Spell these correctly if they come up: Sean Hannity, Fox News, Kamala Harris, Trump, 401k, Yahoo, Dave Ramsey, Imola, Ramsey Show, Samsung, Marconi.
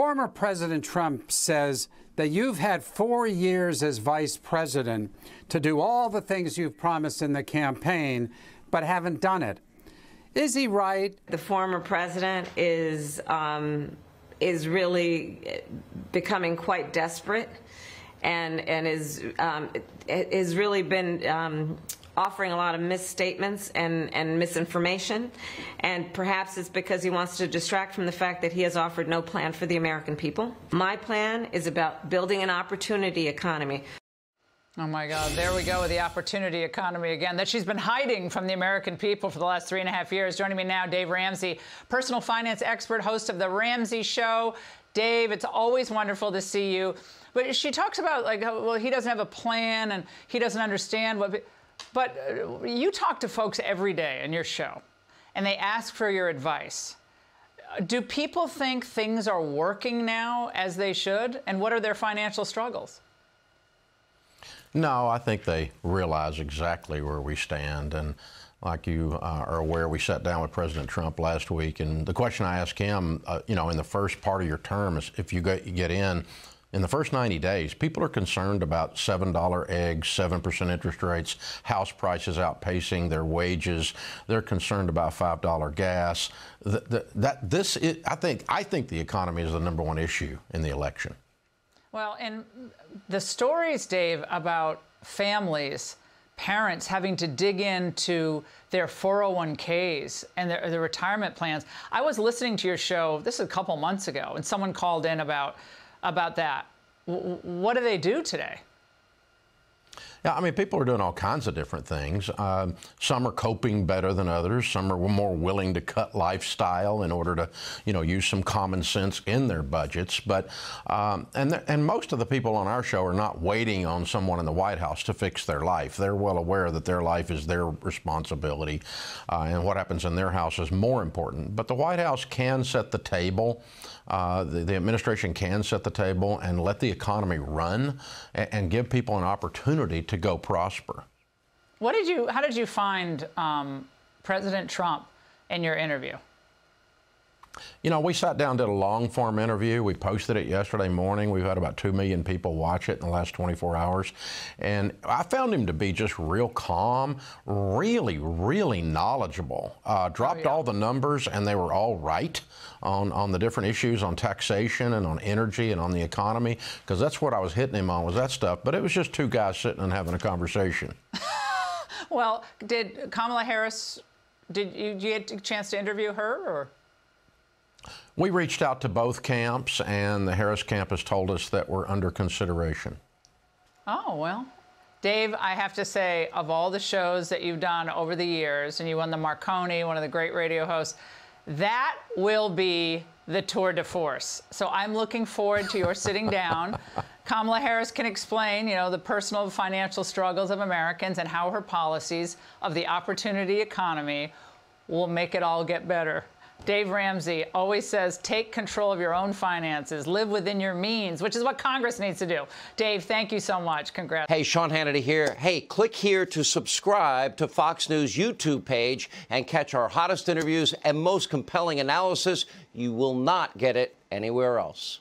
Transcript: Former President Trump says that you've had 4 years as vice president to do all the things you've promised in the campaign, but haven't done it. Is he right? The former president is really becoming quite desperate, and is really been offering a lot of misstatements and misinformation, and perhaps it's because he wants to distract from the fact that he has offered no plan for the American people. My plan is about building an opportunity economy. Oh, my God. There we go with the opportunity economy again that she's been hiding from the American people for the last 3.5 years. Joining me now, Dave Ramsey, personal finance expert, host of The Ramsey Show. Dave, it's always wonderful to see you. But she talks about, like, well, he doesn't have a plan and he doesn't understand what... But you talk to folks every day on your show, and they ask for your advice. Do people think things are working now as they should? And what are their financial struggles? No, I think they realize exactly where we stand. And like you are aware, we sat down with President Trump last week. And the question I asked him, you know, in the first part of your term is if you get in the first 90 days, people are concerned about $7 eggs, 7% interest rates, house prices outpacing their wages. They're concerned about $5 gas. I think the economy is the #1 issue in the election. Well, and the stories, Dave, about families, parents having to dig into their 401ks and their retirement plans. I was listening to your show, this is a couple months ago, and someone called in about that. What do they do today? Yeah, I mean, people are doing all kinds of different things. Some are coping better than others. Some are more willing to cut lifestyle in order to, you know, use some common sense in their budgets. But and most of the people on our show are not waiting on someone in the White House to fix their life. They're well aware that their life is their responsibility, and what happens in their house is more important. But the White House can set the table. The administration can set the table and let the economy run and give people an opportunity to go prosper. What did you? How did you find President Trump in your interview? You know, we sat down, did a long-form interview. We posted it yesterday morning. We've had about 2 million people watch it in the last 24 hours. And I found him to be just real calm, really, really knowledgeable. Dropped all the numbers, and they were all right on the different issues, on taxation and on energy and on the economy, because that's what I was hitting him on, was that stuff. But it was just two guys sitting and having a conversation. Well, did Kamala Harris, did you get a chance to interview her, or...? We reached out to both camps, and the Harris camp has told us that we're under consideration. Oh, well. Dave, I have to say, of all the shows that you've done over the years, and you won the Marconi, one of the great radio hosts, that will be the tour de force. So I'm looking forward to your sitting down. Kamala Harris can explain, you know, the personal financial struggles of Americans and how her policies of the opportunity economy will make it all get better. Dave Ramsey always says, take control of your own finances, live within your means, which is what Congress needs to do. Dave, thank you so much. Congrats. Hey, Sean Hannity here. Hey, click here to subscribe to Fox News YouTube page and catch our hottest interviews and most compelling analysis. You will not get it anywhere else.